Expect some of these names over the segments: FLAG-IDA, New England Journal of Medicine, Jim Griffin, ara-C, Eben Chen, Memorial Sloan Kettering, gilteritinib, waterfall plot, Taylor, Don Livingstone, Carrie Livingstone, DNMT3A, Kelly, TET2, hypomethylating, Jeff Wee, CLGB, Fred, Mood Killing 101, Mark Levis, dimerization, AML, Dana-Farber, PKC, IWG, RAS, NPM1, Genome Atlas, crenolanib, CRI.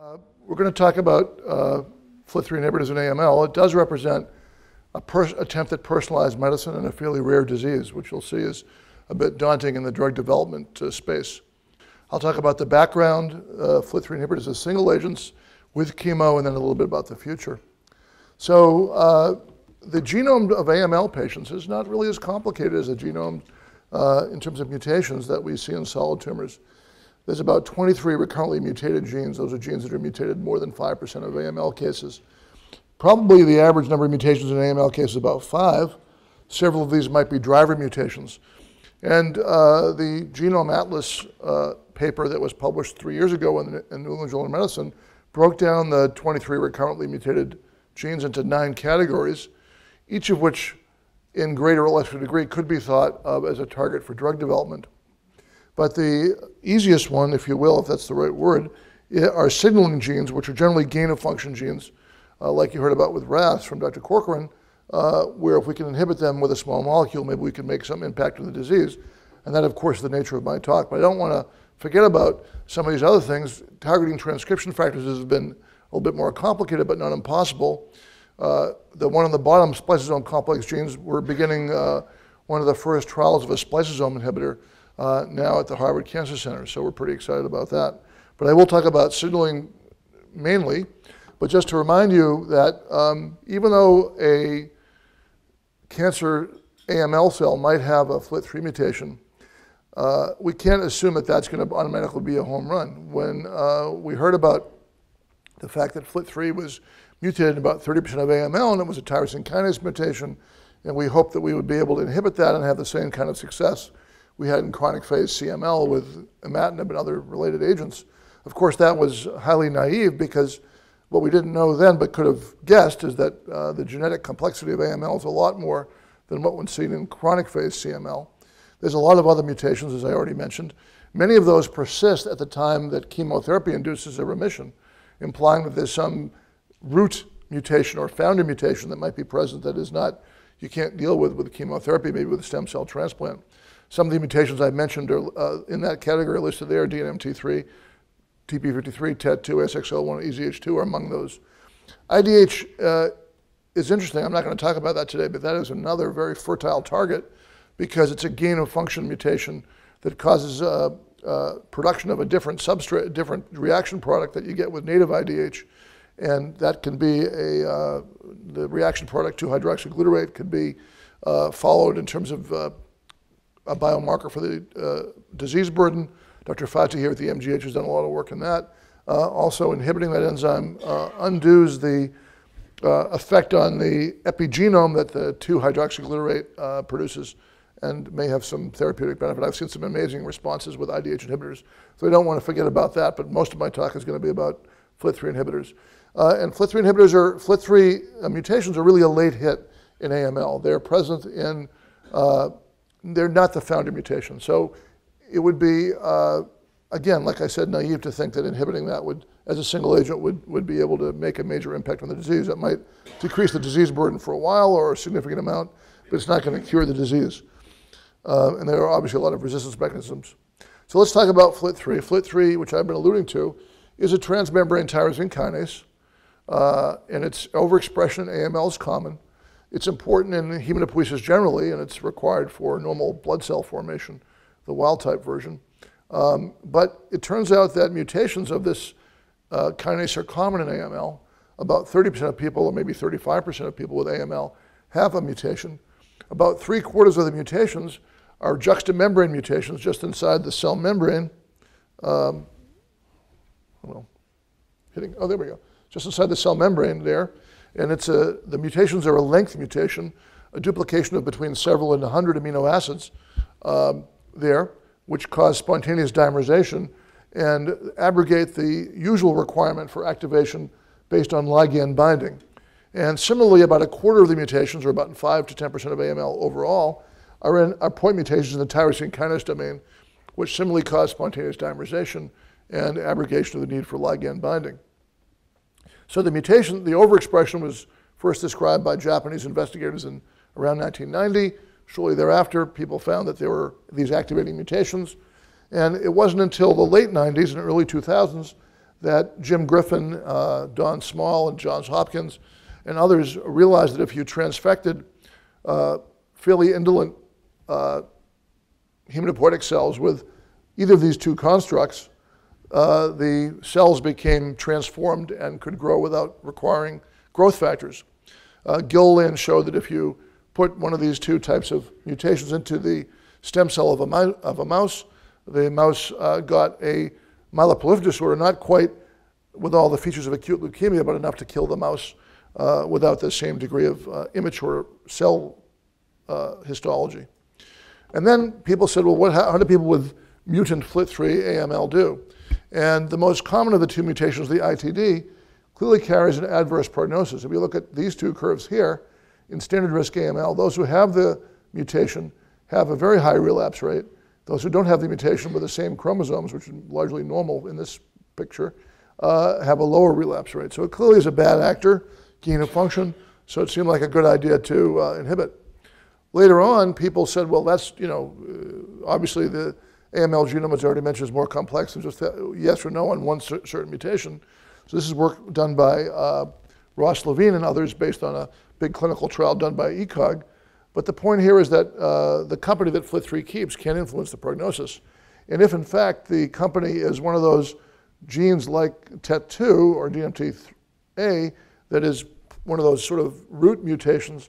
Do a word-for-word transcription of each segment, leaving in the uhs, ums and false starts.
Uh, we're going to talk about uh, F L T three inhibitors in A M L. It does represent an attempt at personalized medicine in a fairly rare disease, which you'll see is a bit daunting in the drug development uh, space. I'll talk about the background, uh, F L T three inhibitors as single agents with chemo, and then a little bit about the future. So uh, the genome of A M L patients is not really as complicated as the genome uh, in terms of mutations that we see in solid tumors. There's about twenty-three recurrently mutated genes. Those are genes that are mutated more than five percent of A M L cases. Probably the average number of mutations in A M L cases is about five. Several of these might be driver mutations. And uh, the Genome Atlas uh, paper that was published three years ago in the in New England Journal of Medicine broke down the twenty-three recurrently mutated genes into nine categories, each of which in greater or lesser degree could be thought of as a target for drug development. But the easiest one, if you will, if that's the right word, are signaling genes, which are generally gain-of-function genes, uh, like you heard about with R A S from Doctor Corcoran, uh, where if we can inhibit them with a small molecule, maybe we can make some impact on the disease. And that, of course, is the nature of my talk. But I don't want to forget about some of these other things. Targeting transcription factors has been a little bit more complicated, but not impossible. Uh, the one on the bottom, spliceosome complex genes, we're beginning uh, one of the first trials of a spliceosome inhibitor Uh, now at the Harvard Cancer Center, so we're pretty excited about that. But I will talk about signaling mainly, but just to remind you that um, even though a cancer A M L cell might have a F L T three mutation, uh, we can't assume that that's going to automatically be a home run. When uh, we heard about the fact that F L T three was mutated in about thirty percent of A M L, and it was a tyrosine kinase mutation, and we hoped that we would be able to inhibit that and have the same kind of success we had in chronic phase C M L with imatinib and other related agents. Of course, that was highly naive, because what we didn't know then but could have guessed is that uh, the genetic complexity of A M L is a lot more than what one's seen in chronic phase C M L. There's a lot of other mutations, as I already mentioned. Many of those persist at the time that chemotherapy induces a remission, implying that there's some root mutation or founder mutation that might be present that is not, you can't deal with with chemotherapy, maybe with stem cell transplant. Some of the mutations I mentioned are uh, in that category listed there: D N M T three, T P fifty-three, T E T two, S X L one, E Z H two are among those. I D H uh, is interesting. I'm not going to talk about that today, but that is another very fertile target, because it's a gain-of-function mutation that causes uh, uh, production of a different substrate, different reaction product that you get with native I D H, and that can be a uh, the reaction product two hydroxyglutarate could be uh, followed in terms of uh, a biomarker for the uh, disease burden. Doctor Fati here at the M G H has done a lot of work in that. Uh, also, inhibiting that enzyme uh, undoes the uh, effect on the epigenome that the two hydroxyglutarate uh, produces, and may have some therapeutic benefit. I've seen some amazing responses with I D H inhibitors, so I don't want to forget about that, but most of my talk is going to be about F L T three inhibitors. Uh, and F L T three inhibitors are, F L T three uh, mutations are really a late hit in A M L. They're present in uh, they're not the founder mutation. So it would be, uh, again, like I said, naive to think that inhibiting that would, as a single agent, would, would be able to make a major impact on the disease. That might decrease the disease burden for a while or a significant amount, but it's not going to cure the disease. Uh, and there are obviously a lot of resistance mechanisms. So let's talk about F L T three. F L T three, which I've been alluding to, is a transmembrane tyrosine kinase, uh, and its overexpression in A M L is common. It's important in hematopoiesis generally, and it's required for normal blood cell formation, the wild-type version. Um, but it turns out that mutations of this uh, kinase are common in A M L. About thirty percent of people, or maybe thirty-five percent of people with A M L, have a mutation. About three-quarters of the mutations are juxtamembrane mutations just inside the cell membrane. Um, well, hitting, oh, there we go. Just inside the cell membrane there. And it's a, the mutations are a length mutation, a duplication of between several and one hundred amino acids um, there, which cause spontaneous dimerization and abrogate the usual requirement for activation based on ligand binding. And similarly, about a quarter of the mutations, or about five to ten percent of A M L overall, are, in, are point mutations in the tyrosine kinase domain, which similarly cause spontaneous dimerization and abrogation of the need for ligand binding. So the mutation, the overexpression, was first described by Japanese investigators in around nineteen ninety. Shortly thereafter, people found that there were these activating mutations. And it wasn't until the late nineties and early two thousands that Jim Griffin, uh, Don Small, and Johns Hopkins, and others realized that if you transfected uh, fairly indolent uh, hematopoietic cells with either of these two constructs, uh, the cells became transformed and could grow without requiring growth factors. Uh, Gilliland showed that if you put one of these two types of mutations into the stem cell of a, mi of a mouse, the mouse uh, got a myeloproliferative disorder, not quite with all the features of acute leukemia, but enough to kill the mouse uh, without the same degree of uh, immature cell uh, histology. And then people said, well, what, how, how do people with mutant F L T three A M L do? And the most common of the two mutations, the I T D, clearly carries an adverse prognosis. If you look at these two curves here, in standard risk A M L, those who have the mutation have a very high relapse rate. Those who don't have the mutation with the same chromosomes, which are largely normal in this picture, uh, have a lower relapse rate. So it clearly is a bad actor, gain of function, so it seemed like a good idea to uh, inhibit. Later on, people said, well, that's, you know, uh, obviously the A M L genome, as I already mentioned, is more complex than just that, yes or no on one cer certain mutation. So this is work done by uh, Ross Levine and others based on a big clinical trial done by ECOG. But the point here is that uh, the company that F L T three keeps can't influence the prognosis. And if, in fact, the company is one of those genes like T E T two or D M T A that is one of those sort of root mutations,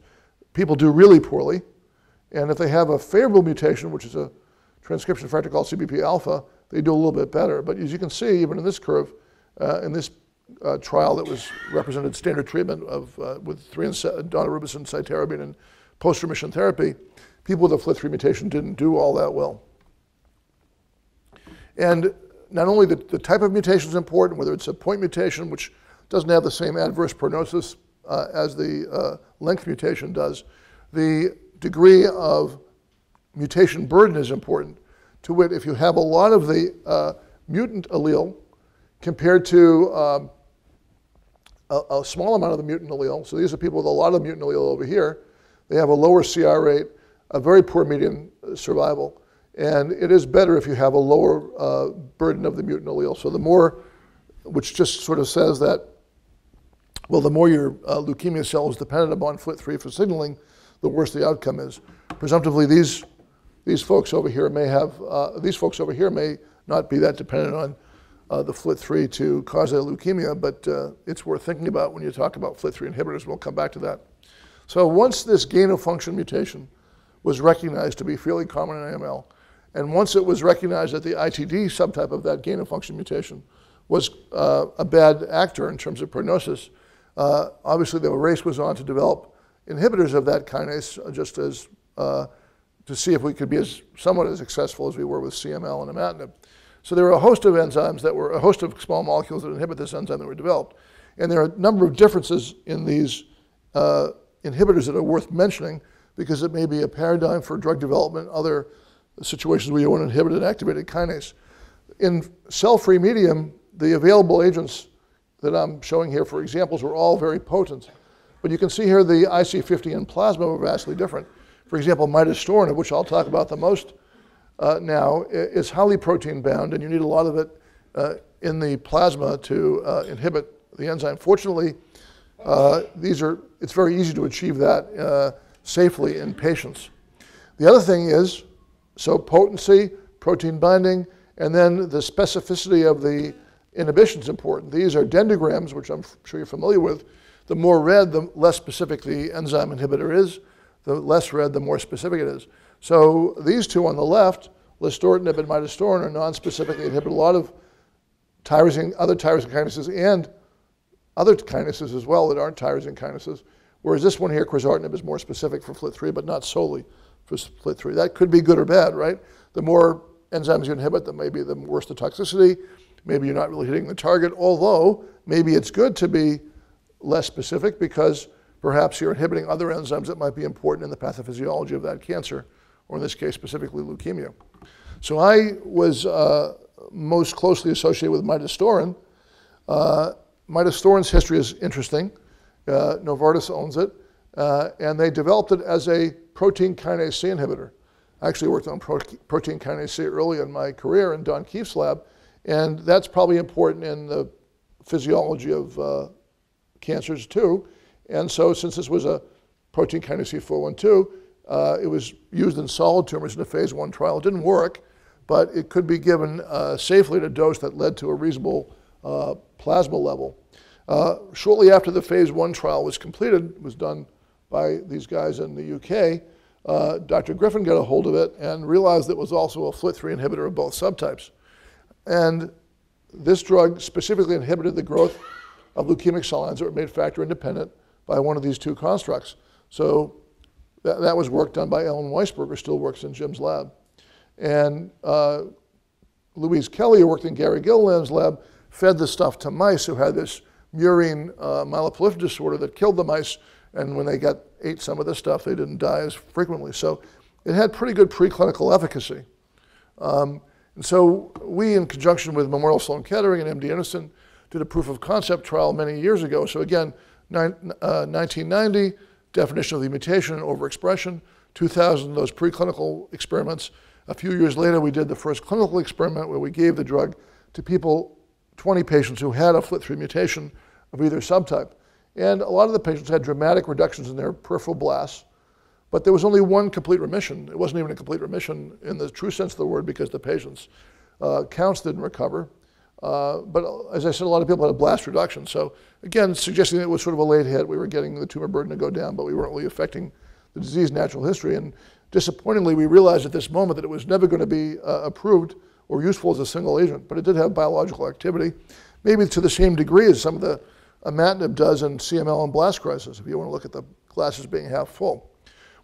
people do really poorly. And if they have a favorable mutation, which is a transcription factor called C B P alpha, they do a little bit better. But as you can see, even in this curve, uh, in this uh, trial that was represented standard treatment of uh, with three and donorubicin, cytarabine, and post-remission therapy, people with a F L T three mutation didn't do all that well. And not only the, the type of mutation is important, whether it's a point mutation, which doesn't have the same adverse prognosis uh, as the uh, length mutation does, the degree of mutation burden is important. To wit, if you have a lot of the uh, mutant allele compared to um, a, a small amount of the mutant allele, so these are people with a lot of mutant allele over here, they have a lower C R rate, a very poor median survival. And it is better if you have a lower uh, burden of the mutant allele. So the more, which just sort of says that, well, the more your uh, leukemia cell is dependent upon F L T three for signaling, the worse the outcome is. Presumptively, these, these folks over here may have, uh, these folks over here may not be that dependent on uh, the F L T three to cause their leukemia, but uh, it's worth thinking about when you talk about F L T three inhibitors. We'll come back to that. So once this gain-of-function mutation was recognized to be fairly common in A M L, and once it was recognized that the I T D subtype of that gain-of-function mutation was uh, a bad actor in terms of prognosis, uh, obviously the race was on to develop inhibitors of that kinase just as uh, to see if we could be as somewhat as successful as we were with C M L and imatinib. So there were a host of enzymes that were, a host of small molecules that inhibit this enzyme that were developed. And there are a number of differences in these uh, inhibitors that are worth mentioning because it may be a paradigm for drug development, other situations where you want to inhibit an activated kinase. In cell-free medium, the available agents that I'm showing here for examples were all very potent. But you can see here the I C fifty and plasma were vastly different. For example, midostaurin, of which I'll talk about the most uh, now, is highly protein-bound, and you need a lot of it uh, in the plasma to uh, inhibit the enzyme. Fortunately, Uh, these are, it's very easy to achieve that uh, safely in patients. The other thing is, so potency, protein binding, and then the specificity of the inhibition is important. These are dendrograms, which I'm sure you're familiar with. The more red, the less specific the enzyme inhibitor is. The less red, the more specific it is. So these two on the left, lestaurtinib and midostaurin, are non-specific. They inhibit a lot of tyrosine, other tyrosine kinases and other kinases as well that aren't tyrosine kinases, whereas this one here, quizartinib, is more specific for F L T three, but not solely for F L T three. That could be good or bad, right? The more enzymes you inhibit, the maybe the worse the toxicity. Maybe you're not really hitting the target, although maybe it's good to be less specific because perhaps you're inhibiting other enzymes that might be important in the pathophysiology of that cancer, or in this case, specifically leukemia. So I was uh, most closely associated with midostaurin. Uh, Midostaurin's history is interesting. Uh, Novartis owns it, uh, and they developed it as a protein kinase C inhibitor. I actually worked on pro protein kinase C early in my career in Don Keefe's lab, and that's probably important in the physiology of uh, cancers too. And so since this was a protein kinase four one two, uh, it was used in solid tumors in a phase one trial. It didn't work, but it could be given uh, safely at a dose that led to a reasonable uh, plasma level. Uh, shortly after the phase one trial was completed, was done by these guys in the U K, uh, Doctor Griffin got a hold of it and realized it was also a F L T three inhibitor of both subtypes. And this drug specifically inhibited the growth of leukemic cell lines that were made factor independent by one of these two constructs. So that, that was work done by Ellen Weisberger, still works in Jim's lab. And uh, Louise Kelly, who worked in Gary Gilliland's lab, fed this stuff to mice who had this murine uh, myeloproliferative disorder that killed the mice, and when they got ate some of this stuff, they didn't die as frequently. So it had pretty good preclinical efficacy. Um, and so we, in conjunction with Memorial Sloan Kettering and M D Anderson, did a proof of concept trial many years ago. So again, nine, uh, nineteen ninety, definition of the mutation and overexpression, two thousand, those preclinical experiments. A few years later, we did the first clinical experiment where we gave the drug to people, twenty patients who had a F L T three mutation of either subtype. And a lot of the patients had dramatic reductions in their peripheral blasts, but there was only one complete remission. It wasn't even a complete remission in the true sense of the word because the patients' uh, counts didn't recover. Uh, but as I said, a lot of people had a blast reduction. So again, suggesting that it was sort of a late hit. We were getting the tumor burden to go down, but we weren't really affecting the disease natural history. And disappointingly, we realized at this moment that it was never going to be uh, approved or useful as a single agent, but it did have biological activity, maybe to the same degree as some of the imatinib does in C M L and blast crisis, if you want to look at the glasses being half full.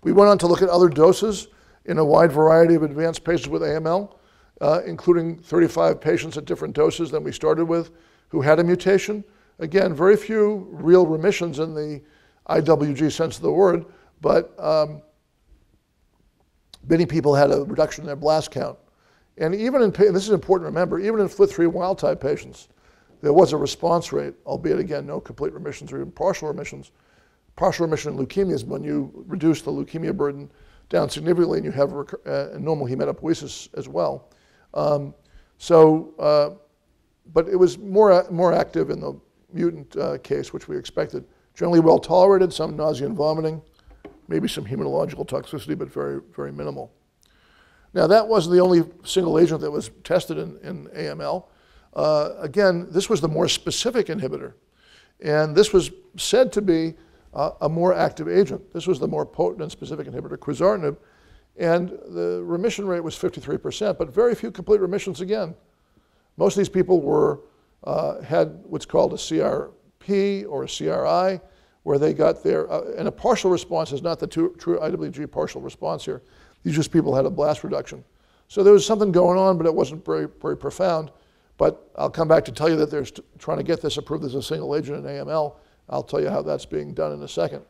We went on to look at other doses in a wide variety of advanced patients with A M L, uh, including thirty-five patients at different doses than we started with who had a mutation. Again, very few real remissions in the I W G sense of the word, but um, many people had a reduction in their blast count. And even in, this is important to remember, even in F L T three wild-type patients, there was a response rate, albeit again, no complete remissions or even partial remissions. Partial remission in leukemia is when you reduce the leukemia burden down significantly and you have uh, normal hematopoiesis as well. Um, so, uh, but it was more, more active in the mutant uh, case, which we expected. Generally well tolerated, some nausea and vomiting, maybe some hematological toxicity, but very, very minimal. Now, that wasn't the only single agent that was tested in, in A M L. Uh, again, this was the more specific inhibitor. And this was said to be uh, a more active agent. This was the more potent and specific inhibitor, quizartinib. And the remission rate was fifty-three percent, but very few complete remissions again. Most of these people were, uh, had what's called a C R P or a C R I, where they got their, uh, and a partial response is not the true I W G partial response here. These just people had a blast reduction. So there was something going on, but it wasn't very, very profound. But I'll come back to tell you that they're trying to get this approved as a single agent in A M L. I'll tell you how that's being done in a second.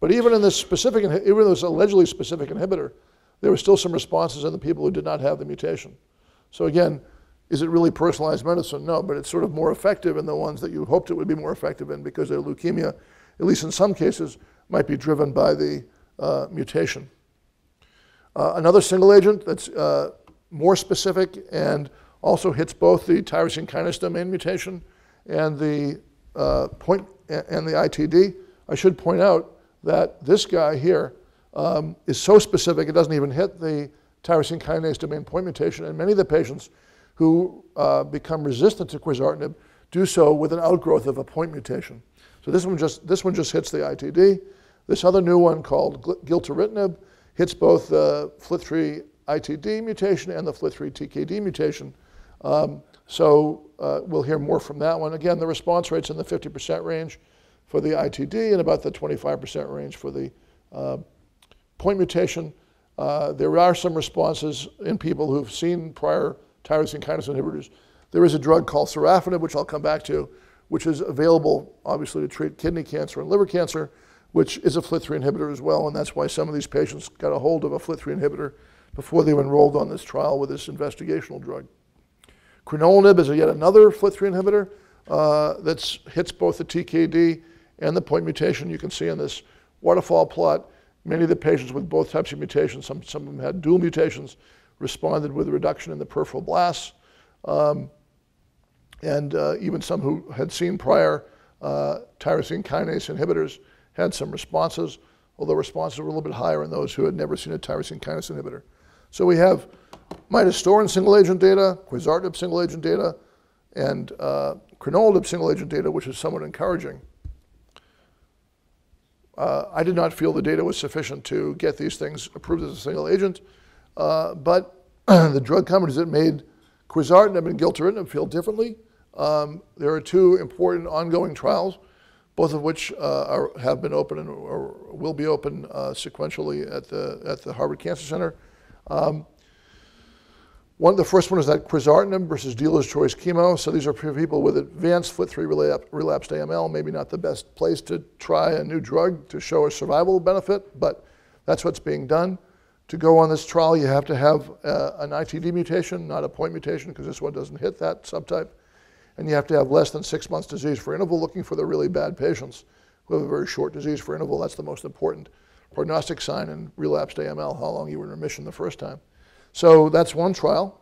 But even in this specific, even this allegedly specific inhibitor, there were still some responses in the people who did not have the mutation. So again, is it really personalized medicine? No, but it's sort of more effective in the ones that you hoped it would be more effective in because their leukemia, at least in some cases, might be driven by the uh, mutation. Uh, another single agent that's uh, more specific and also hits both the tyrosine kinase domain mutation and the uh, point and the I T D. I should point out that this guy here um, is so specific it doesn't even hit the tyrosine kinase domain point mutation. And many of the patients who uh, become resistant to quizartinib do so with an outgrowth of a point mutation. So this one just this one just hits the I T D. This other new one called gilteritinib hits both the F L T three I T D mutation and the F L T three T K D mutation. Um, so uh, we'll hear more from that one. Again, the response rate's in the fifty percent range for the I T D and about the twenty-five percent range for the uh, point mutation. Uh, there are some responses in people who've seen prior tyrosine kinase inhibitors. There is a drug called sorafenib, which I'll come back to, which is available, obviously, to treat kidney cancer and liver cancer, which is a F L T three inhibitor as well, and that's why some of these patients got a hold of a F L T three inhibitor before they were enrolled on this trial with this investigational drug. Crenolanib is yet another F L T three inhibitor uh, that hits both the T K D and the point mutation. You can see in this waterfall plot, many of the patients with both types of mutations, some, some of them had dual mutations, responded with a reduction in the peripheral blasts. Um, and uh, even some who had seen prior uh, tyrosine kinase inhibitors had some responses, although responses were a little bit higher in those who had never seen a tyrosine kinase inhibitor. So we have midostaurin single agent data, quizartinib single agent data, and uh, crenolanib single agent data, which is somewhat encouraging. Uh, I did not feel the data was sufficient to get these things approved as a single agent, uh, but the drug companies that made quizartinib and gilteritinib feel differently. Um, there are two important ongoing trials, both of which uh, are, have been open and or will be open uh, sequentially at the, at the Harvard Cancer Center. Um, one, the first one is that quizartinib versus dealer's choice chemo. So these are people with advanced F L T three relapsed A M L, maybe not the best place to try a new drug to show a survival benefit, but that's what's being done. To go on this trial, you have to have uh, an I T D mutation, not a point mutation, because this one doesn't hit that subtype. And you have to have less than six months disease free interval, looking for the really bad patients who have a very short disease free interval. That's the most important prognostic sign in relapsed A M L, how long you were in remission the first time. So that's one trial.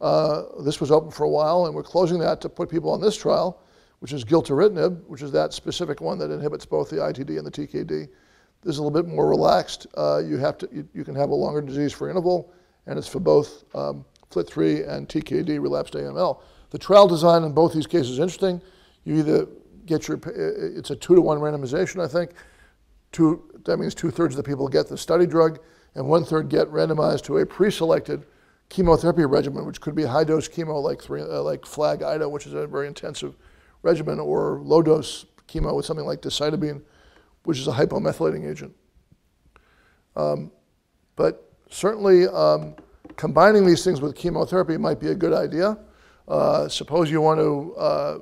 Uh, this was open for a while, and we're closing that to put people on this trial, which is gilteritinib, which is that specific one that inhibits both the I T D and the T K D. This is a little bit more relaxed. Uh, you have to, you, you can have a longer disease free interval, and it's for both um, F L T three and T K D relapsed A M L. The trial design in both these cases is interesting. You either get your, it's a two to one randomization, I think. Two, that means two thirds of the people get the study drug and one third get randomized to a pre-selected chemotherapy regimen, which could be high dose chemo like, three, uh, like FLAG-IDA, which is a very intensive regimen, or low dose chemo with something like decitabine, which is a hypomethylating agent. Um, but certainly um, combining these things with chemotherapy might be a good idea. Uh, suppose you want to uh,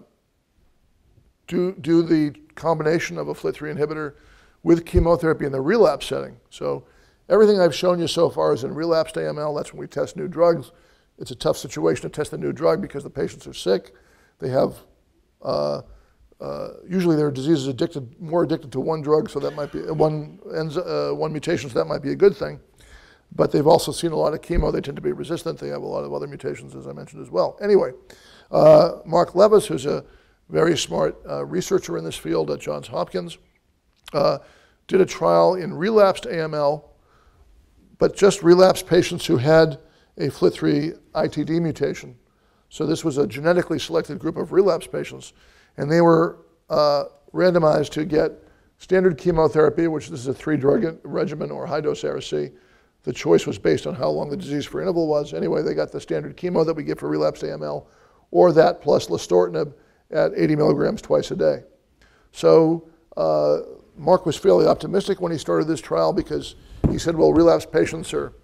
do, do the combination of a F L T three inhibitor with chemotherapy in the relapse setting. So everything I've shown you so far is in relapsed A M L. That's when we test new drugs. It's a tough situation to test a new drug because the patients are sick. They have, uh, uh, usually their disease is addicted, more addicted to one drug, so that might be, one, uh, one mutation, so that might be a good thing. But they've also seen a lot of chemo. They tend to be resistant. They have a lot of other mutations, as I mentioned as well. Anyway, uh, Mark Levis, who's a very smart uh, researcher in this field at Johns Hopkins, uh, did a trial in relapsed A M L, but just relapsed patients who had a F L T three I T D mutation. So this was a genetically selected group of relapsed patients, and they were uh, randomized to get standard chemotherapy, which this is a three-drug regimen or high-dose ara-C. The choice was based on how long the disease-free interval was. Anyway, they got the standard chemo that we give for relapsed A M L, or that plus lestaurtinib at eighty milligrams twice a day. So uh, Mark was fairly optimistic when he started this trial because he said, well, relapsed patients are,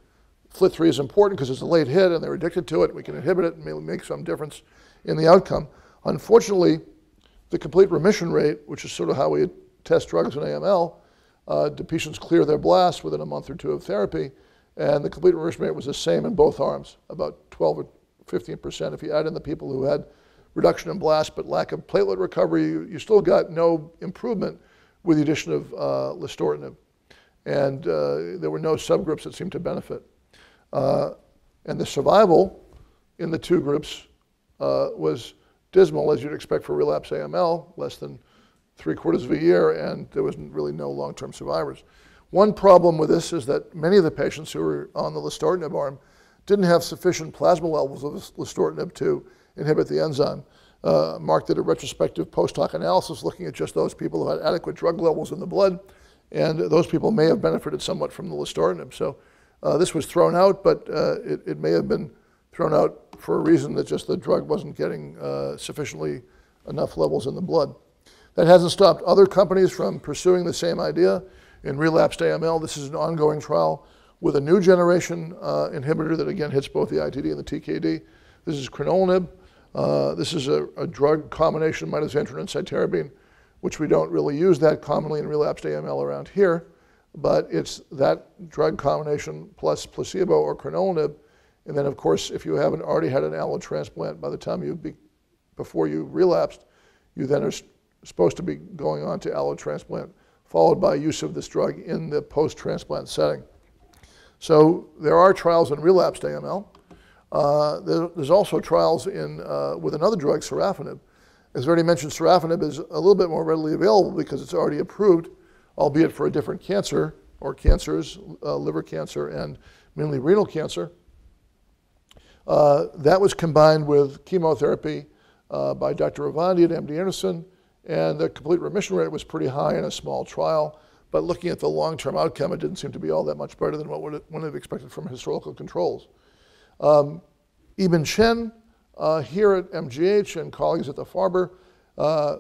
F L T three is important because it's a late hit and they're addicted to it. We can inhibit it and make some difference in the outcome. Unfortunately, the complete remission rate, which is sort of how we test drugs in A M L, uh, the patients clear their blast within a month or two of therapy. And the complete remission rate was the same in both arms, about twelve or fifteen percent. If you add in the people who had reduction in blast but lack of platelet recovery, you, you still got no improvement with the addition of uh, lestaurtinib. And uh, there were no subgroups that seemed to benefit. Uh, and the survival in the two groups uh, was dismal, as you'd expect for relapse A M L, less than three quarters of a year, and there was really no long-term survivors. One problem with this is that many of the patients who were on the lestaurtinib arm didn't have sufficient plasma levels of lestaurtinib to inhibit the enzyme. Uh, Mark did a retrospective post-hoc analysis looking at just those people who had adequate drug levels in the blood, and those people may have benefited somewhat from the lestaurtinib. So uh, this was thrown out, but uh, it, it may have been thrown out for a reason that just the drug wasn't getting uh, sufficiently enough levels in the blood. That hasn't stopped other companies from pursuing the same idea. In relapsed A M L, this is an ongoing trial with a new generation uh, inhibitor that again hits both the I T D and the T K D. This is crenolanib. Uh, this is a, a drug combination, midostaurin and cytarabine, which we don't really use that commonly in relapsed A M L around here, but it's that drug combination plus placebo or crenolanib. And then of course, if you haven't already had an allo transplant by the time you, be, before you relapsed, you then are supposed to be going on to allo transplant, followed by use of this drug in the post-transplant setting. So there are trials in relapsed A M L. Uh, there, there's also trials in, uh, with another drug, sorafenib. As already mentioned, sorafenib is a little bit more readily available because it's already approved, albeit for a different cancer or cancers, uh, liver cancer and mainly renal cancer. Uh, that was combined with chemotherapy uh, by Doctor Ravandi at M D Anderson, and the complete remission rate was pretty high in a small trial. But looking at the long-term outcome, it didn't seem to be all that much better than what would one would have expected from historical controls. Um, Eben Chen uh, here at M G H and colleagues at the Farber uh,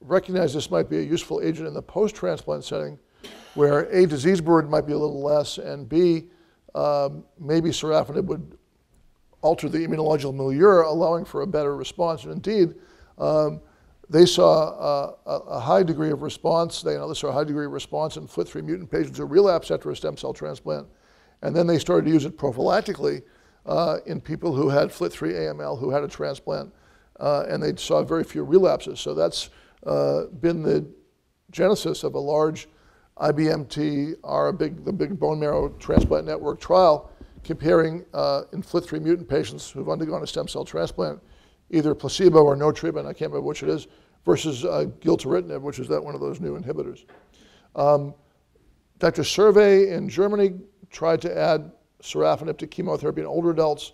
recognized this might be a useful agent in the post-transplant setting, where A, disease burden might be a little less, and B, um, maybe sorafenib would alter the immunological milieu, allowing for a better response. And indeed, um, they saw a, a high degree of response. They another saw a high degree of response in F L T three mutant patients who relapsed after a stem cell transplant. And then they started to use it prophylactically uh, in people who had F L T three A M L who had a transplant, uh, and they saw very few relapses. So that's uh, been the genesis of a large I B M T, our big, the big bone marrow transplant network trial, comparing uh, in F L T three mutant patients who've undergone a stem cell transplant, either placebo or no treatment, I can't remember which it is, versus uh, gilteritinib, which is that one of those new inhibitors. Um, Doctor Servais in Germany tried to add sorafenib to chemotherapy in older adults,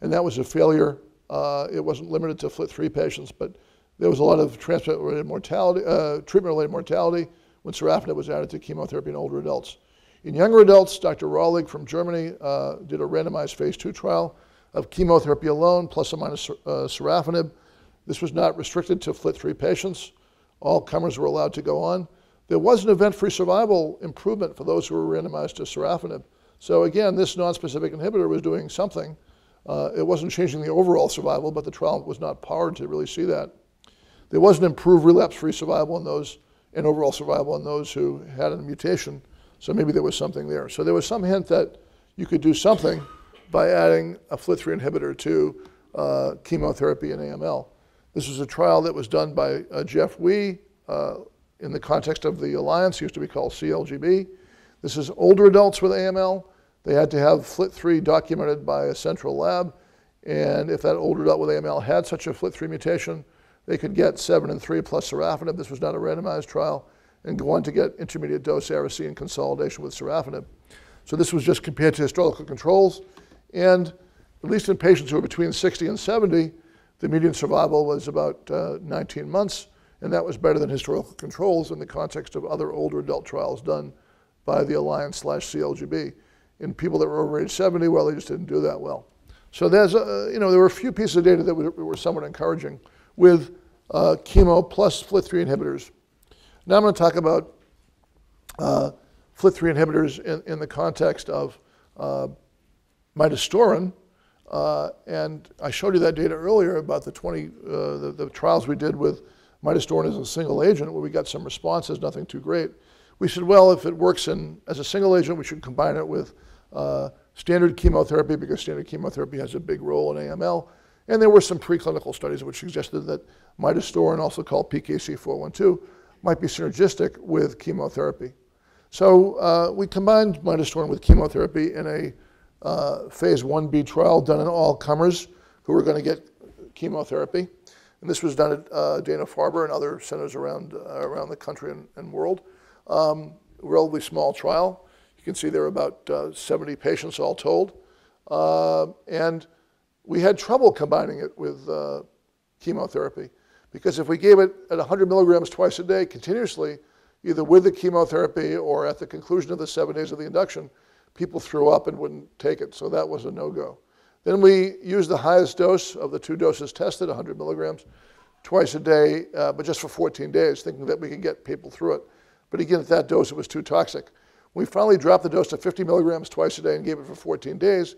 and that was a failure. Uh, it wasn't limited to F L T three patients, but there was a lot of transplant-related mortality, uh, treatment-related mortality when sorafenib was added to chemotherapy in older adults. In younger adults, Doctor Raulig from Germany uh, did a randomized phase two trial of chemotherapy alone, plus or minus uh, sorafenib. This was not restricted to F L T three patients. All comers were allowed to go on. There was an event-free survival improvement for those who were randomized to sorafenib. So again, this nonspecific inhibitor was doing something. Uh, it wasn't changing the overall survival, but the trial was not powered to really see that. There was an improved relapse-free survival in those, and overall survival in those who had a mutation. So maybe there was something there. So there was some hint that you could do something by adding a F L T three inhibitor to uh, chemotherapy in A M L. This was a trial that was done by uh, Jeff Wee uh, in the context of the alliance, used to be called C L G B. This is older adults with A M L. They had to have F L T three documented by a central lab. And if that older adult with A M L had such a F L T three mutation, they could get seven and three plus sorafenib. This was not a randomized trial, and go on to get intermediate dose ara-C in consolidation with sorafenib. So this was just compared to historical controls. And at least in patients who were between sixty and seventy, the median survival was about uh, nineteen months, and that was better than historical controls in the context of other older adult trials done by the alliance slash C L G B. In people that were over age seventy, well, they just didn't do that well. So there's, uh, you know, there were a few pieces of data that were, were somewhat encouraging with uh, chemo plus F L T three inhibitors. Now I'm going to talk about uh, F L T three inhibitors in, in the context of uh, midostaurin, uh, and I showed you that data earlier about the twenty uh, the, the trials we did with midostaurin as a single agent, where we got some responses, nothing too great. We said, well, if it works in as a single agent, we should combine it with uh, standard chemotherapy, because standard chemotherapy has a big role in A M L. And there were some preclinical studies which suggested that midostaurin, also called P K C four one two, might be synergistic with chemotherapy. So uh, we combined midostaurin with chemotherapy in a uh, phase one B trial done in all comers who were going to get chemotherapy. And this was done at uh, Dana-Farber and other centers around, uh, around the country and, and world. Um, relatively small trial. You can see there were about uh, seventy patients all told. Uh, and we had trouble combining it with uh, chemotherapy, because if we gave it at one hundred milligrams twice a day continuously, either with the chemotherapy or at the conclusion of the seven days of the induction, people threw up and wouldn't take it. So that was a no-go. Then we used the highest dose of the two doses tested, one hundred milligrams, twice a day, uh, but just for fourteen days, thinking that we could get people through it. But again, at that dose, it was too toxic. We finally dropped the dose to fifty milligrams twice a day and gave it for fourteen days,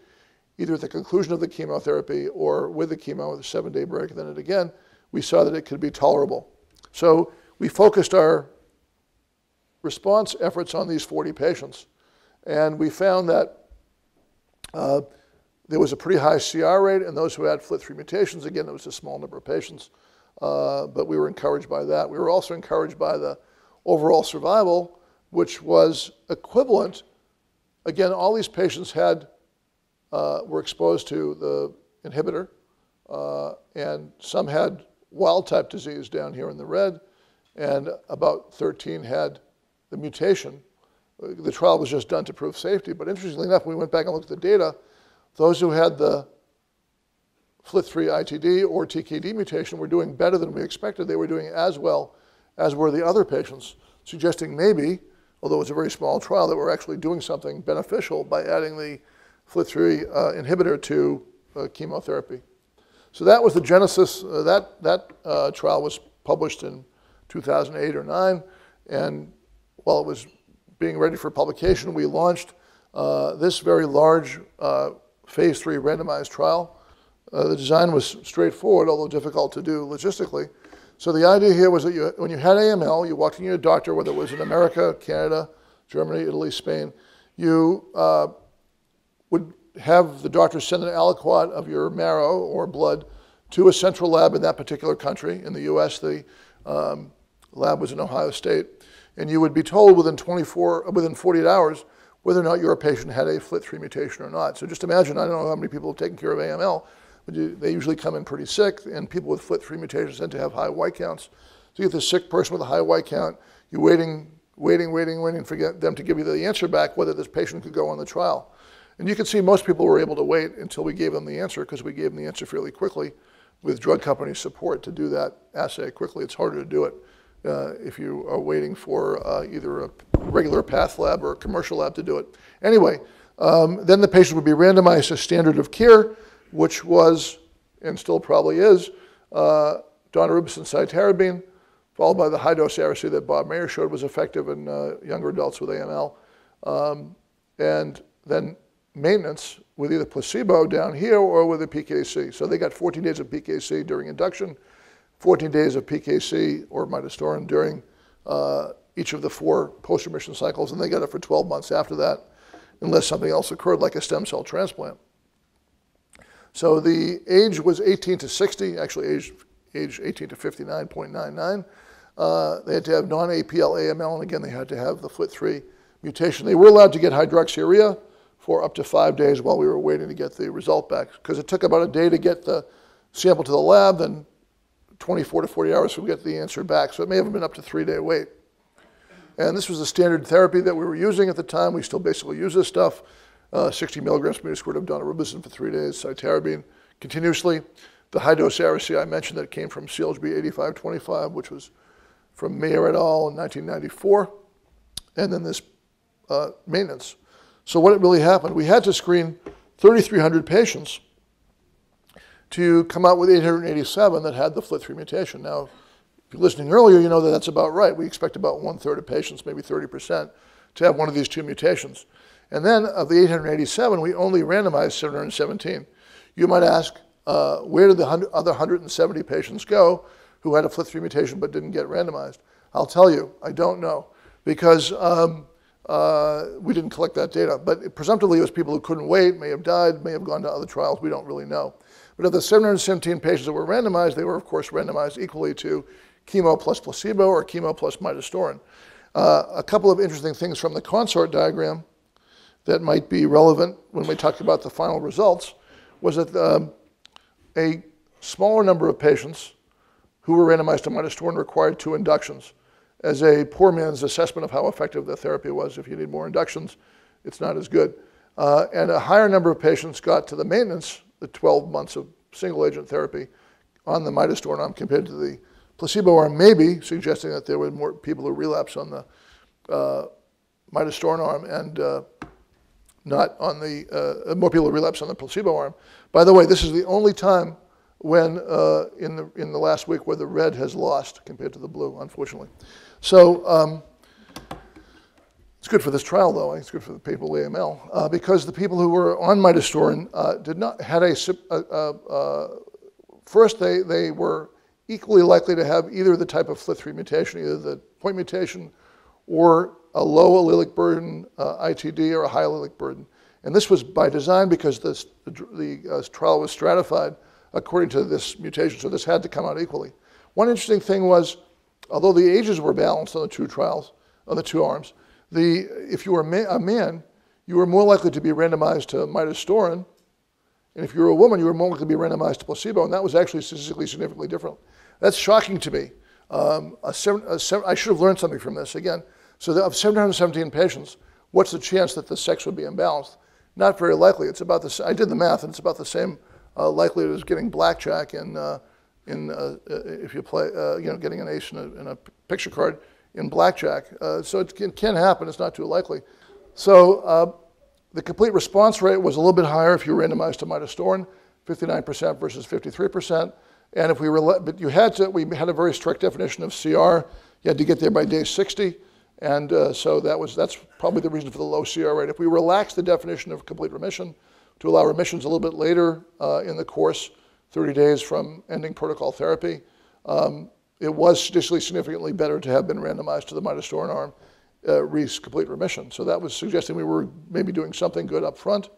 either at the conclusion of the chemotherapy or with the chemo, with a seven-day break, and then it again. We saw that it could be tolerable. So we focused our response efforts on these forty patients. And we found that uh, there was a pretty high C R rate in those who had F L T three mutations. Again, it was a small number of patients, uh, but we were encouraged by that. We were also encouraged by the overall survival, which was equivalent. Again, all these patients had, uh, were exposed to the inhibitor, uh, and some had wild-type disease down here in the red, and about thirteen had the mutation. The trial was just done to prove safety, but interestingly enough, when we went back and looked at the data, those who had the F L T three I T D or T K D mutation were doing better than we expected. They were doing as well as were the other patients, suggesting maybe, although it was a very small trial, that we're actually doing something beneficial by adding the F L T three uh, inhibitor to uh, chemotherapy. So that was the genesis. Uh, that that uh, trial was published in two thousand eight or nine, and while it was being ready for publication, we launched uh, this very large uh, phase three randomized trial. Uh, the design was straightforward, although difficult to do logistically. So the idea here was that you, when you had A M L, you walked in your doctor, whether it was in America, Canada, Germany, Italy, Spain, you uh, would have the doctor send an aliquot of your marrow or blood to a central lab in that particular country. In the U S, the um, lab was in Ohio State. And you would be told within twenty-four, within forty-eight hours whether or not your patient had a F L T three mutation or not. So just imagine, I don't know how many people have taken care of A M L, but you, they usually come in pretty sick, and people with F L T three mutations tend to have high white counts. So you get this sick person with a high white count, you're waiting, waiting, waiting, waiting for them to give you the answer back whether this patient could go on the trial. And you can see most people were able to wait until we gave them the answer, because we gave them the answer fairly quickly with drug company support to do that assay quickly. It's harder to do it uh, if you are waiting for uh, either a regular path lab or a commercial lab to do it. Anyway, um, then the patient would be randomized to standard of care, which was, and still probably is, uh, donanemab and cytarabine, followed by the high-dose ara-C that Bob Mayer showed was effective in uh, younger adults with A M L. Um, and then maintenance with either placebo down here or with a P K C. So they got fourteen days of P K C during induction, fourteen days of P K C or midostaurin during uh, each of the four post-remission cycles, and they got it for twelve months after that, unless something else occurred like a stem cell transplant. So the age was eighteen to sixty, actually age, age eighteen to fifty-nine point nine nine. Uh, they had to have non-A P L A M L, and again, they had to have the F L T three mutation. They were allowed to get hydroxyurea for up to five days while we were waiting to get the result back, because it took about a day to get the sample to the lab, then twenty-four to forty hours to get the answer back. So it may have been up to three-day wait. And this was the standard therapy that we were using at the time. We still basically use this stuff, uh, sixty milligrams per meter squared of donanemab for three days, cytarabine continuously. The high-dose ara-C I mentioned that came from C L G B eighty-five twenty-five, which was from Mayer et al. In nineteen ninety-four, and then this uh, maintenance. So what it really happened, we had to screen thirty-three hundred patients to come out with eight hundred eighty-seven that had the F L T three mutation. Now, if you're listening earlier, you know that that's about right. We expect about one-third of patients, maybe thirty percent, to have one of these two mutations. And then of the eight hundred eighty-seven, we only randomized seven hundred seventeen. You might ask, uh, where did the other one hundred seventy patients go who had a F L T three mutation but didn't get randomized? I'll tell you, I don't know, because um, Uh, we didn't collect that data, but it, presumptively it was people who couldn't wait, may have died, may have gone to other trials, we don't really know. But of the seven hundred seventeen patients that were randomized, they were of course randomized equally to chemo plus placebo or chemo plus midostaurin. Uh, a couple of interesting things from the consort diagram that might be relevant when we talk about the final results was that um, a smaller number of patients who were randomized to midostaurin required two inductions, as a poor man's assessment of how effective the therapy was. If you need more inductions, it's not as good. Uh, and a higher number of patients got to the maintenance, the twelve months of single agent therapy on the midostaurin arm compared to the placebo arm, maybe suggesting that there were more people who relapsed on the uh, midostaurin arm and uh, not on the, uh, more people who relapsed on the placebo arm. By the way, this is the only time when uh, in, the, in the last week where the red has lost compared to the blue, unfortunately. So um, it's good for this trial, though. It's good for the people with A M L uh, because the people who were on midostaurin uh, did not had a uh, uh, first. They they were equally likely to have either the type of F L T three mutation, either the point mutation, or a low allelic burden uh, I T D or a high allelic burden. And this was by design because this, the the uh, trial was stratified according to this mutation, so this had to come out equally. One interesting thing was, although the ages were balanced on the two trials, on the two arms, the, if you were a man, you were more likely to be randomized to midostaurin And if you were a woman, you were more likely to be randomized to placebo, and that was actually statistically significantly different. That's shocking to me. Um, a seven, a seven, I should have learned something from this. Again, so of seven hundred seventeen patients, what's the chance that the sex would be imbalanced? Not very likely. It's about the, I did the math, and it's about the same uh, likelihood as getting blackjack in, uh, in uh, if you play, uh, you know, getting an ace in a, in a picture card in blackjack. Uh, so it can, can happen. It's not too likely. So uh, the complete response rate was a little bit higher if you were randomized to midostaurin, fifty-nine percent versus fifty-three percent. And if we were, but you had to, we had a very strict definition of C R. You had to get there by day sixty. And uh, so that was, that's probably the reason for the low C R rate. If we relax the definition of complete remission to allow remissions a little bit later uh, in the course, thirty days from ending protocol therapy, um, it was statistically significantly better to have been randomized to the midostaurin arm, uh, reach complete remission. So that was suggesting we were maybe doing something good up front.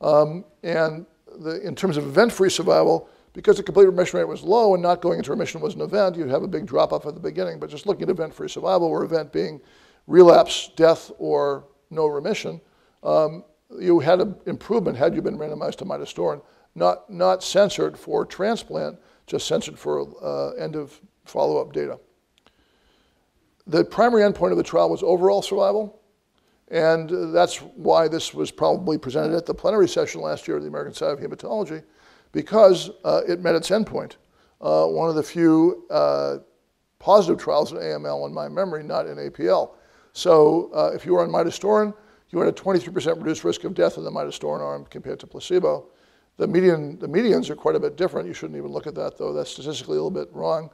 Um, and the, in terms of event-free survival, because the complete remission rate was low and not going into remission was an event, you'd have a big drop-off at the beginning. But just looking at event-free survival, or event being relapse, death, or no remission, um, you had an improvement had you been randomized to midostaurin, not, not censored for transplant, just censored for uh, end-of-follow-up data. The primary endpoint of the trial was overall survival, and that's why this was probably presented at the plenary session last year at the American Society of Hematology, because uh, it met its endpoint. Uh, one of the few uh, positive trials in A M L in my memory, not in A P L. So uh, if you were on midostaurin, you had a twenty-three percent reduced risk of death in the midostaurin arm compared to placebo. The, median, the medians are quite a bit different. You shouldn't even look at that, though. That's statistically a little bit wrong,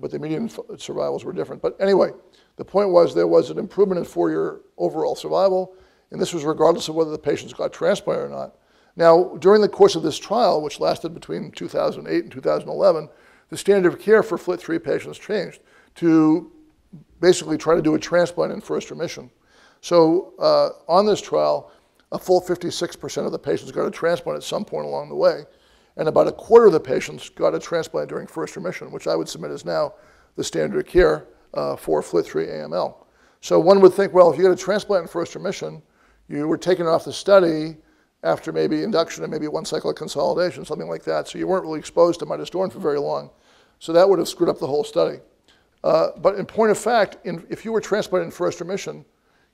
but the median survivals were different. But anyway, the point was there was an improvement in four-year overall survival, and this was regardless of whether the patients got transplant or not. Now, during the course of this trial, which lasted between two thousand eight and two thousand eleven, the standard of care for F L T three patients changed to basically try to do a transplant in first remission. So uh, on this trial, a full fifty-six percent of the patients got a transplant at some point along the way, and about a quarter of the patients got a transplant during first remission, which I would submit is now the standard of care uh, for F L T three A M L. So one would think, well, if you get a transplant in first remission, you were taken off the study after maybe induction and maybe one cycle of consolidation, something like that. So you weren't really exposed to midostaurin for very long. So that would have screwed up the whole study. Uh, but in point of fact, in, if you were transplanted in first remission,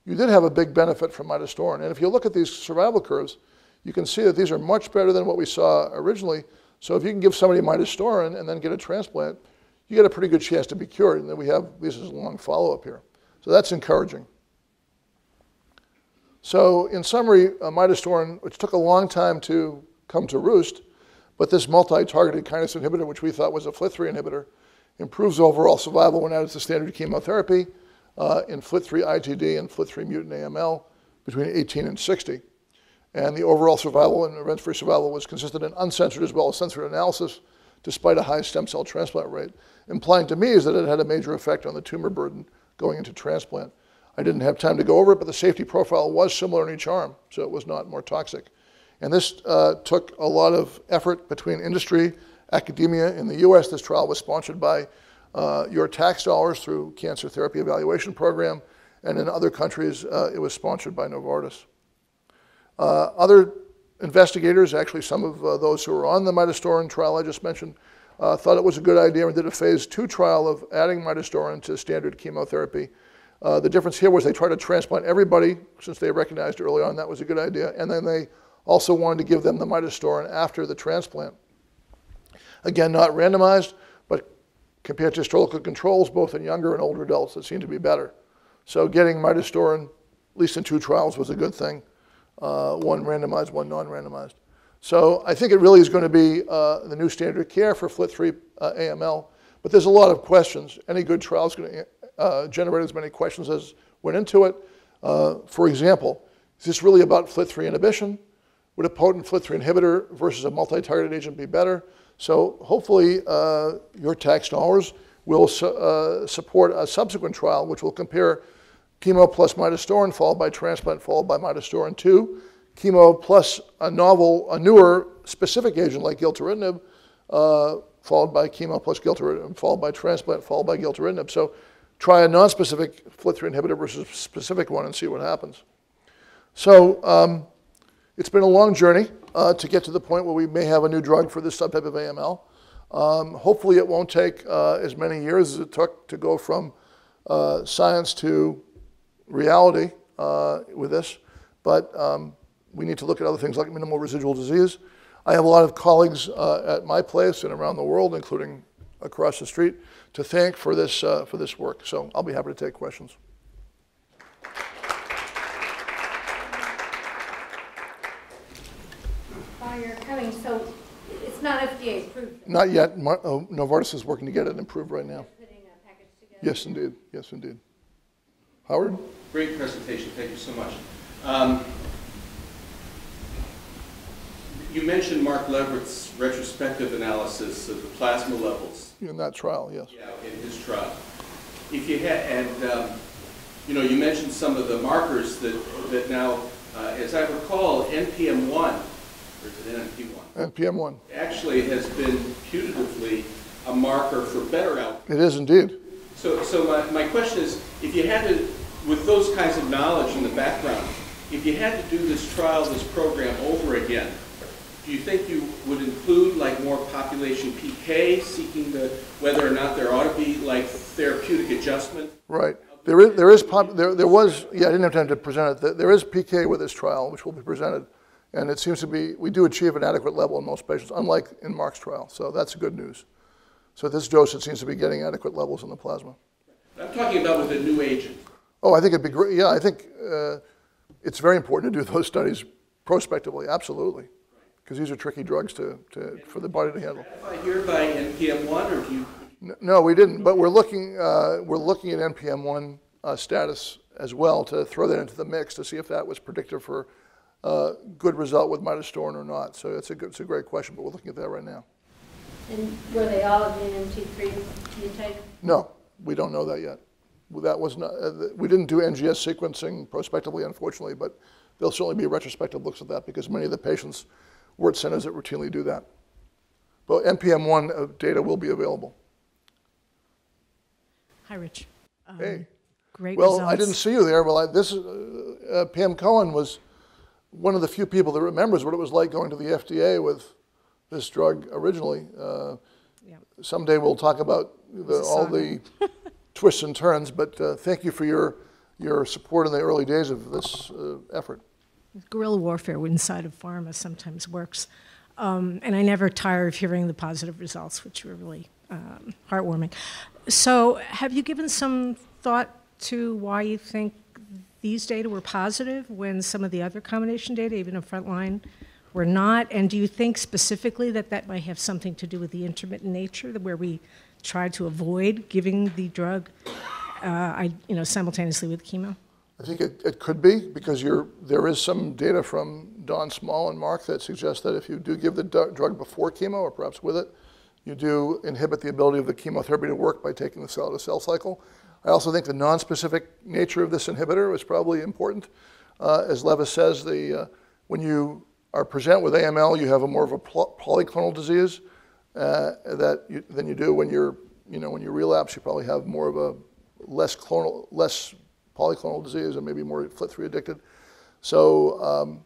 you did have a big benefit from midostaurin. And if you look at these survival curves, you can see that these are much better than what we saw originally. So if you can give somebody midostaurin and then get a transplant, you get a pretty good chance to be cured. And then we have, this is a long follow-up here. So that's encouraging. So in summary, uh, midostaurin, which took a long time to come to roost, but this multi-targeted kinase inhibitor, which we thought was a F L T three inhibitor, improves overall survival when added to standard chemotherapy uh, in F L T three I T D and F L T three mutant A M L between eighteen and sixty. And the overall survival and event-free survival was consistent in uncensored as well as censored analysis, despite a high stem cell transplant rate, implying to me is that it had a major effect on the tumor burden going into transplant. I didn't have time to go over it, but the safety profile was similar in each arm, so it was not more toxic. And this uh, took a lot of effort between industry, academia. In the U S, this trial was sponsored by uh, your tax dollars through Cancer Therapy Evaluation Program, and in other countries, uh, it was sponsored by Novartis. Uh, other investigators, actually some of uh, those who were on the midostaurin trial I just mentioned, uh, thought it was a good idea and did a phase two trial of adding midostaurin to standard chemotherapy. Uh, the difference here was they tried to transplant everybody, since they recognized early on that was a good idea, and then they also wanted to give them the midostaurin after the transplant. Again, not randomized, but compared to historical controls, both in younger and older adults, it seemed to be better. So getting midostaurin, at least in two trials, was a good thing, uh, one randomized, one non-randomized. So I think it really is going to be uh, the new standard of care for F L T three uh, A M L, but there's a lot of questions. Any good trial is going to Uh, generated as many questions as went into it. Uh, for example, is this really about F L T three inhibition? Would a potent F L T three inhibitor versus a multi-targeted agent be better? So hopefully uh, your tax dollars will su uh, support a subsequent trial which will compare chemo plus midostaurin followed by transplant followed by midostaurin two, chemo plus a novel, a newer specific agent like gilteritinib uh, followed by chemo plus gilteritinib followed by transplant followed by gilteritinib. So try a non-specific F L T three inhibitor versus a specific one and see what happens. So um, it's been a long journey. uh, to get to the point where we may have a new drug for this subtype of A M L. Um, hopefully it won't take uh, as many years as it took to go from uh, science to reality uh, with this, but um, we need to look at other things like minimal residual disease. I have a lot of colleagues uh, at my place and around the world, including across the street, to thank for this, uh, for this work. So I'll be happy to take questions. While you're coming, so it's not F D A approved? Not yet. Mar oh, Novartis is working to get it improved right now. Putting a package together. Yes, indeed. Yes, indeed. Howard? Great presentation. Thank you so much. Um, You mentioned Mark Leverett's retrospective analysis of the plasma levels. In that trial, yes. Yeah, in his trial. If you had, and um, you know, you mentioned some of the markers that that now, uh, as I recall, N P M one, or is it N P M one? N P M one actually has been putatively a marker for better outcomes. It is indeed. So, so my my question is, if you had to, with those kinds of knowledge in the background, if you had to do this trial, this program over again, do you think you would include like more population P K, seeking the whether or not there ought to be like therapeutic adjustment? Right. There is there is pop, there there was yeah I didn't have time to present it. There is P K with this trial, which will be presented, and it seems to be we do achieve an adequate level in most patients, unlike in Mark's trial. So that's good news. So this dose, it seems to be getting adequate levels in the plasma. I'm talking about with a new agent. Oh, I think it'd be great. Yeah, I think uh, it's very important to do those studies prospectively. Absolutely. Because these are tricky drugs to, to for the body to handle. Here by N P M one, or do you? No, no, we didn't. But we're looking uh, we're looking at N P M one uh, status as well to throw that into the mix to see if that was predictive for uh, good result with midostaurin or not. So it's a good, it's a great question, but we're looking at that right now. And were they all of the N M T three mutated? No, we don't know that yet. That was not. Uh, we didn't do N G S sequencing prospectively, unfortunately. But there'll certainly be retrospective looks at that because many of the patients. We're at centers that routinely do that. But N P M one data will be available. Hi, Rich. Um, hey. Great well, results. I didn't see you there. Well, I, this uh, uh, Pam Cohen was one of the few people that remembers what it was like going to the F D A with this drug originally. Uh, yeah. Someday we'll talk about the, all the twists and turns. But uh, thank you for your your support in the early days of this uh, effort. Guerrilla warfare inside of pharma sometimes works. Um, and I never tire of hearing the positive results, which were really um, heartwarming. So have you given some thought to why you think these data were positive when some of the other combination data, even in frontline, were not? And do you think specifically that that might have something to do with the intermittent nature, where we tried to avoid giving the drug uh, I, you know, simultaneously with chemo? I think it, it could be, because you're, there is some data from Don Small and Mark that suggests that if you do give the drug before chemo, or perhaps with it, you do inhibit the ability of the chemotherapy to work by taking the cell-to-cell cycle. I also think the nonspecific nature of this inhibitor is probably important. Uh, as Levis says, the, uh, when you are present with A M L, you have a more of a polyclonal disease uh, that you, than you do when you're, you know, when you relapse. You probably have more of a less clonal, less polyclonal disease, and maybe more F L T three addicted. So um,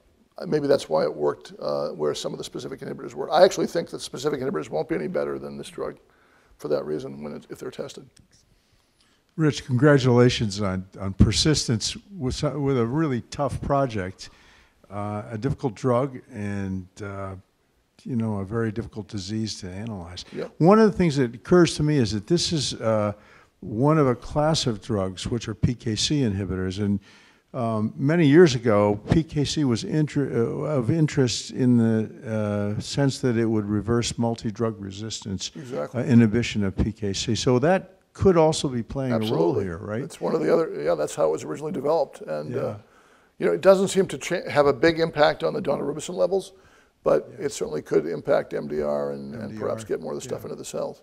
maybe that's why it worked uh, where some of the specific inhibitors were. I actually think that specific inhibitors won't be any better than this drug for that reason when it, if they're tested. Rich, congratulations on, on persistence with, with a really tough project, uh, a difficult drug, and uh, you know, a very difficult disease to analyze. Yep. One of the things that occurs to me is that this is uh, one of a class of drugs, which are P K C inhibitors. And um, many years ago, P K C was inter of interest in the uh, sense that it would reverse multi-drug resistance. Exactly. uh, inhibition of P K C. So that could also be playing Absolutely. a role here, right? It's one of the other, yeah, that's how it was originally developed. And yeah. uh, you know, it doesn't seem to cha have a big impact on the donorubicin levels, but yeah. it certainly could impact M D R and, M D R. and perhaps get more of the stuff yeah. into the cells.